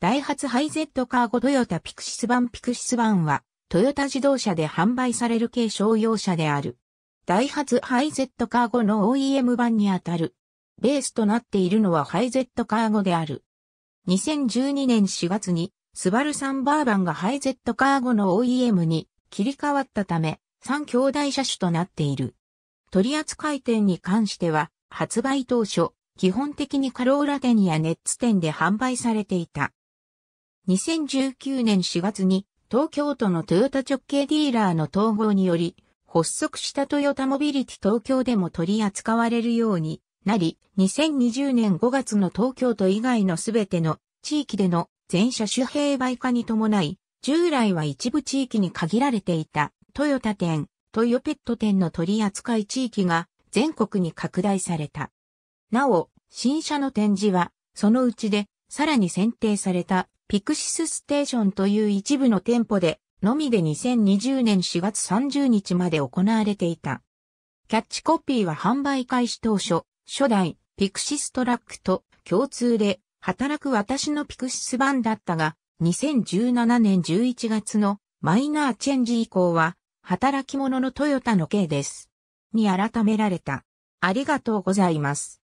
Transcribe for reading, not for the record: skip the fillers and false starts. ダイハツハイゼットカーゴトヨタピクシス版ピクシス版は、トヨタ自動車で販売される軽商用車である。ダイハツハイゼットカーゴの OEM 版にあたる。ベースとなっているのはハイゼットカーゴである。2012年4月に、スバルサンバーバンがハイゼットカーゴの OEM に切り替わったため、3兄弟車種となっている。取扱店に関しては、発売当初、基本的にカローラ店やネッツ店で販売されていた。2019年4月に東京都のトヨタ直系ディーラーの統合により発足したトヨタモビリティ東京でも取り扱われるようになり、2020年5月の東京都以外のすべての地域での全車種併売化に伴い、従来は一部地域に限られていたトヨタ店、トヨペット店の取扱地域が全国に拡大された。なお、新車の展示はそのうちでさらに選定されたピクシスステーションという一部の店舗でのみで2020年4月30日まで行われていた。キャッチコピーは販売開始当初、初代ピクシストラックと共通で働く私のピクシス版だったが、2017年11月のマイナーチェンジ以降は働き者のトヨタのKです。に改められた。ありがとうございます。